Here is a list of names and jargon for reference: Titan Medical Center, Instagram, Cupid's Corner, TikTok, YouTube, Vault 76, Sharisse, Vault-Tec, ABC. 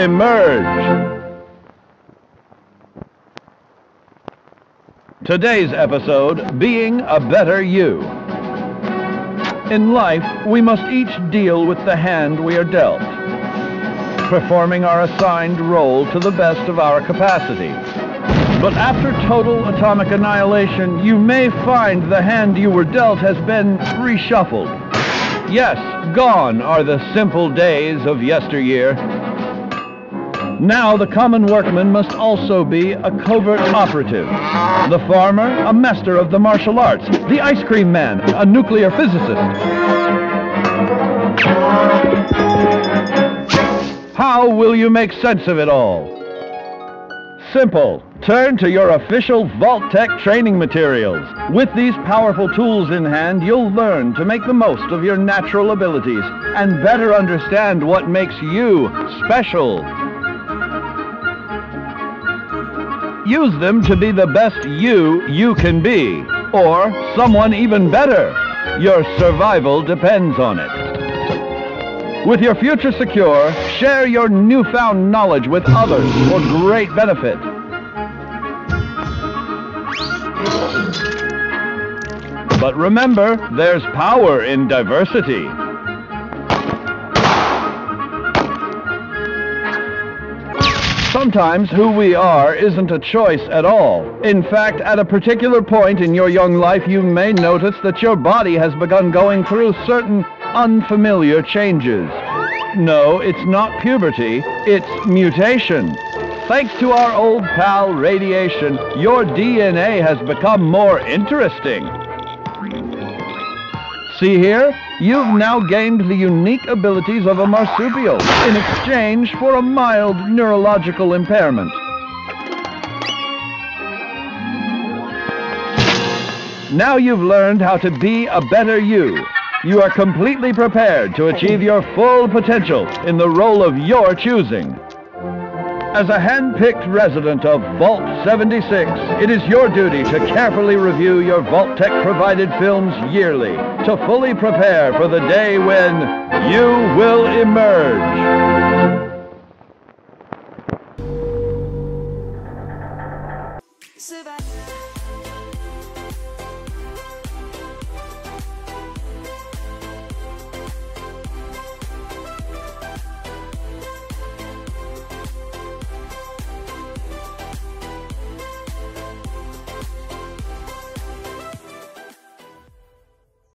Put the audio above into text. emerge. Today's episode, Being a Better You. In life, we must each deal with the hand we are dealt, performing our assigned role to the best of our capacity. But after total atomic annihilation, you may find the hand you were dealt has been reshuffled. Yes, gone are the simple days of yesteryear. Now the common workman must also be a covert operative, the farmer, a master of the martial arts, the ice cream man, a nuclear physicist. How will you make sense of it all? Simple. Turn to your official Vault-Tec training materials. With these powerful tools in hand, you'll learn to make the most of your natural abilities and better understand what makes you special. Use them to be the best you can be, or someone even better. Your survival depends on it. With your future secure, share your newfound knowledge with others for great benefit. But remember, there's power in diversity. Sometimes who we are isn't a choice at all. In fact, at a particular point in your young life, you may notice that your body has begun going through certain unfamiliar changes. No, it's not puberty, it's mutation. Thanks to our old pal radiation, your DNA has become more interesting. See here? You've now gained the unique abilities of a marsupial in exchange for a mild neurological impairment. Now you've learned how to be a better you. You are completely prepared to achieve your full potential in the role of your choosing. As a hand-picked resident of Vault 76, it is your duty to carefully review your Vault-Tec-provided films yearly to fully prepare for the day when you will emerge.